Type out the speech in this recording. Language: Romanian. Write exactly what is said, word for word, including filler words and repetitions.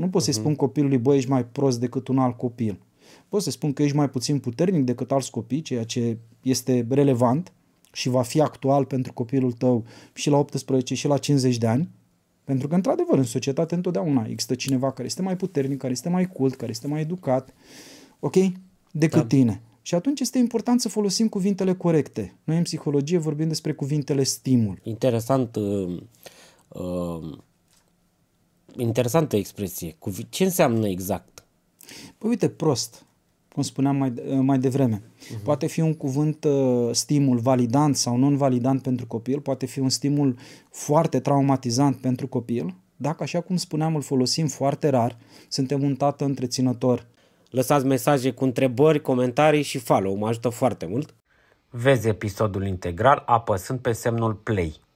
Nu pot să-i spun copilului, bă, ești mai prost decât un alt copil. Pot să-i spun că ești mai puțin puternic decât alți copii, ceea ce este relevant și va fi actual pentru copilul tău și la optsprezece și la cincizeci de ani. Pentru că, într-adevăr, în societate întotdeauna există cineva care este mai puternic, care este mai cult, care este mai educat, ok, decât da. tine. Și atunci este important să folosim cuvintele corecte. Noi în psihologie vorbim despre cuvintele stimul. Interesant, uh, uh, interesantă expresie. Ce înseamnă exact? Păi uite, prost, cum spuneam mai, mai devreme. Uh-huh. Poate fi un cuvânt uh, stimul validant sau non-validant pentru copil, poate fi un stimul foarte traumatizant pentru copil, dacă, așa cum spuneam, îl folosim foarte rar. Suntem un tată întreținător. Lăsați mesaje cu întrebări, comentarii și follow, mă ajută foarte mult. Vezi episodul integral apăsând pe semnul play.